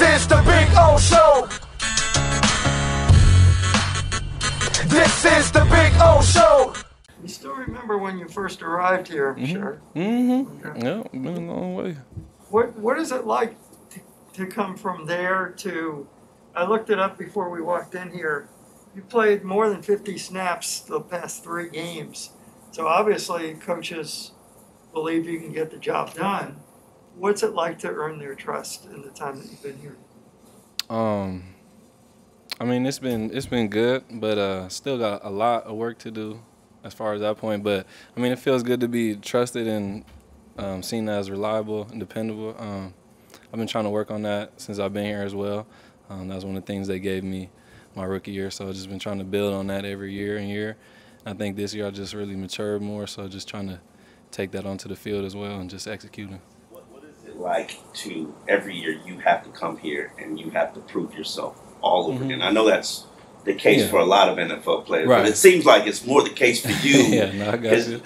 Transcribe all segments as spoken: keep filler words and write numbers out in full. This is the Big O Show. This is the Big O Show. You still remember when you first arrived here, I'm mm-hmm. sure. Mm-hmm. Okay. Yeah, it's been a long way. What What is it like to, to come from there to? I looked it up before we walked in here. You played more than fifty snaps the past three games, so obviously coaches believe you can get the job done. What's it like to earn their trust in the time that you've been here? Um, I mean, it's been it's been good, but uh, still got a lot of work to do as far as that point. But I mean, it feels good to be trusted and um, seen as reliable and dependable. Um, I've been trying to work on that since I've been here as well. Um, that's one of the things they gave me my rookie year, so I've just been trying to build on that every year and year. I think this year I just really matured more, so just trying to take that onto the field as well and just executing. What, what is it like to every year you have to come here and you have to prove yourself all over mm-hmm. again? I know that's the case yeah. for a lot of N F L players, right. but it seems like it's more the case for you. yeah, no, I got you.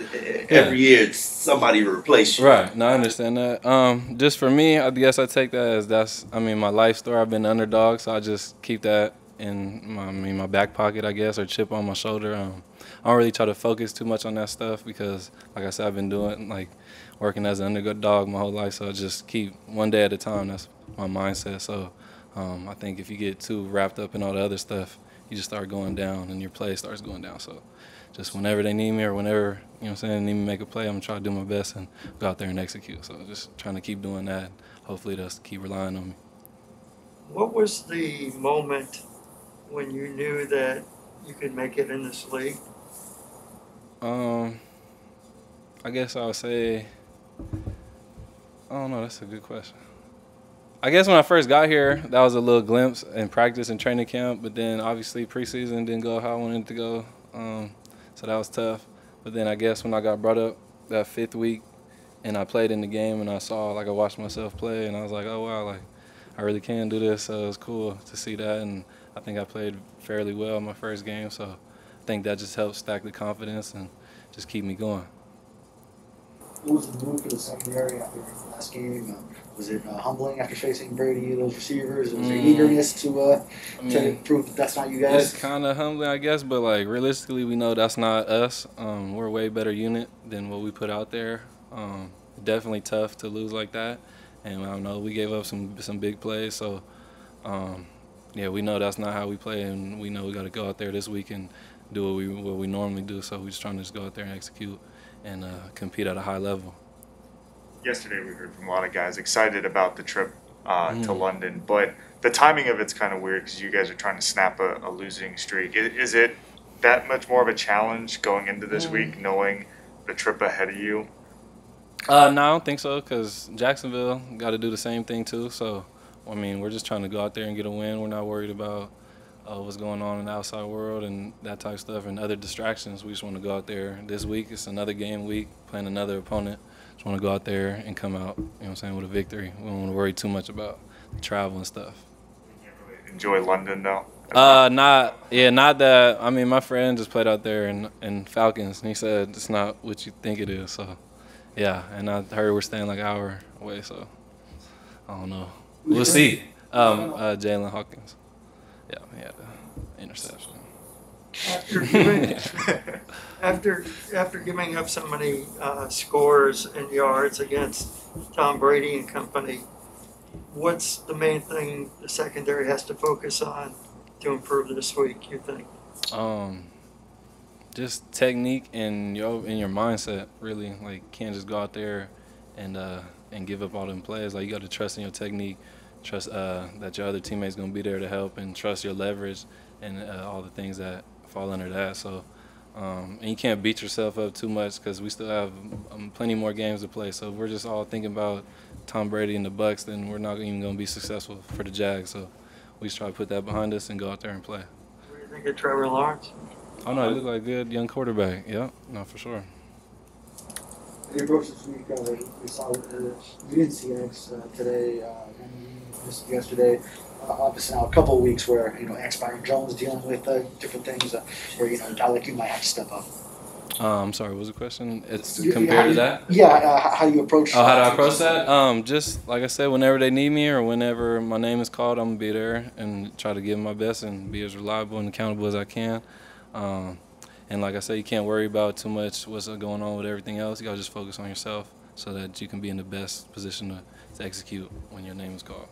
Every yeah. year it's somebody to replace you. Right, no, I understand that. Um, just for me, I guess I take that as that's, I mean, my life story. I've been an underdog, so I just keep that in my, I mean, my back pocket, I guess, or chip on my shoulder. Um, I don't really try to focus too much on that stuff because, like I said, I've been doing, like, working as an underdog my whole life, so I just keep one day at a time. That's my mindset. So um, I think if you get too wrapped up in all the other stuff, you just start going down and your play starts going down. So just whenever they need me or whenever, you know what I'm saying, they need me to make a play, I'm going to try to do my best and go out there and execute. So just trying to keep doing that. Hopefully they'll keep relying on me. What was the moment when you knew that you could make it in this league? Um, I guess I would say, I don't know, that's a good question. I guess when I first got here, that was a little glimpse in practice and training camp, but then obviously preseason didn't go how I wanted it to go, um, so that was tough. But then I guess when I got brought up that fifth week and I played in the game and I saw, like I watched myself play and I was like, oh wow, like I really can do this, so it was cool to see that. And I think I played fairly well in my first game, so I think that just helped stack the confidence and just keep me going. What was the move for the secondary after the last game? Was it uh, humbling after facing Brady and those receivers? Was mm. there eagerness to uh, I mean, to prove that that's not you guys? It's kind of humbling, I guess, but like realistically, we know that's not us. Um, we're a way better unit than what we put out there. Um, definitely tough to lose like that, and I don't know, we gave up some some big plays, so. Um, Yeah, we know that's not how we play, and we know we got to go out there this week and do what we what we normally do. So we're just trying to just go out there and execute and uh, compete at a high level. Yesterday, we heard from a lot of guys excited about the trip uh, mm. to London, but the timing of it's kind of weird because you guys are trying to snap a, a losing streak. Is, is it that much more of a challenge going into this mm. week, knowing the trip ahead of you? Uh, no, I don't think so, because Jacksonville got to do the same thing too. So. I mean, we're just trying to go out there and get a win. We're not worried about uh, what's going on in the outside world and that type of stuff and other distractions. We just want to go out there this week. It's another game week, playing another opponent. Just want to go out there and come out, you know what I'm saying, with a victory. We don't want to worry too much about the travel and stuff. You can't really enjoy London, though? Uh, not, yeah, not that. I mean, my friend just played out there in, in Falcons, and he said it's not what you think it is. So, yeah, and I heard we're staying like an hour away, so I don't know. We'll see. Um, uh, Jalen Hawkins. Yeah, he had an interception. After giving, after, after giving up so many uh, scores and yards against Tom Brady and company, what's the main thing the secondary has to focus on to improve this week, you think? Um, just technique and your, and your mindset, really. Like, you can't just go out there and uh, – and give up all them plays. Like, you got to trust in your technique, trust uh, that your other teammates gonna be there to help, and trust your leverage and uh, all the things that fall under that. So, um, and you can't beat yourself up too much because we still have um, plenty more games to play. So if we're just all thinking about Tom Brady and the Bucks, then we're not even gonna be successful for the Jags. So we just try to put that behind us and go out there and play. What do you think of Trevor Lawrence? Oh no, he looked like a good young quarterback. Yeah, no, for sure. Your approach this week, uh, we saw uh, we didn't see X uh, today, uh, and just yesterday. Uh, obviously, now a couple of weeks where you know X Byron Jones dealing with uh, different things, uh, where you know a guy like you might have to step up. Um, sorry, what was the question? It's you, compared you, to that? Yeah, uh, how do you approach Oh, how do I approach that? Um, just, like I said, whenever they need me or whenever my name is called, I'm going to be there and try to give my best and be as reliable and accountable as I can. Um, and like I said, you can't worry about too much what's going on with everything else. You got to just focus on yourself so that you can be in the best position to, to execute when your name is called.